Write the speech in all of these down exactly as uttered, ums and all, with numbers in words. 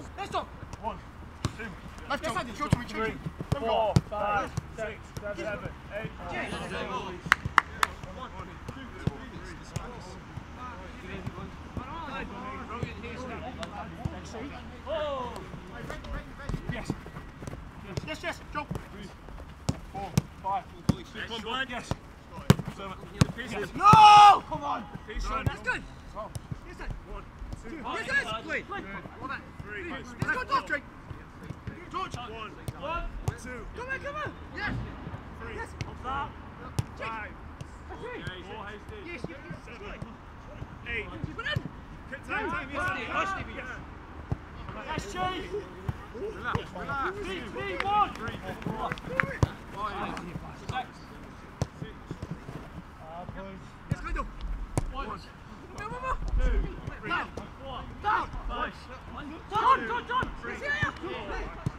Michael, let's stop. One, two, left hand, short to me, three, four, five, six, seven, seven, eight, nine, yes, yes, yes, Joe. Three, four, five, six, one, yes. Yes. No! Come on! Nine. That's good! Twelve. Yes, sir. One, two, yes, yes. Five, play, play. Three, three. Let's go, George, Drake! George! One, one, two. Come on, come on! Yes! Three. Yes! Five. Five. Three. Four, yes, yes, yes. Seven. Eight. Eight. Time, time, yes. Yes, Jay! Relax, relax. Three, three, one! Three, four. Five. Six. Let's go, do one, one, two, three, down, four, down, five, John, John, John, three, four,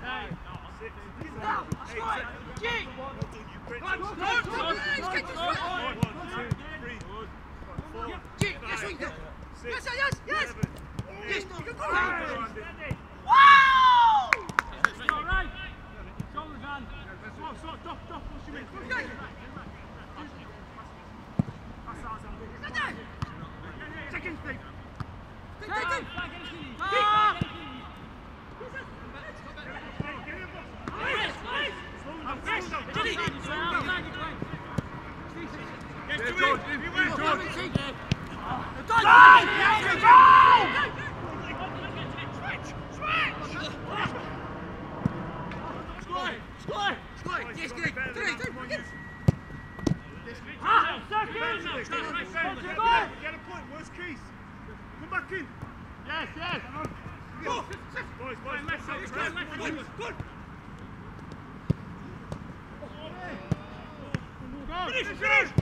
nine, six, down, strike, kick, one, two, three, four, kick, yes, we go, yes, yes, yes, yes, you can go, wow, all right, shoulders on, oh, stop, stop, stop, push him in. Second thing. Take, take, take. Ah! Finish! Finish!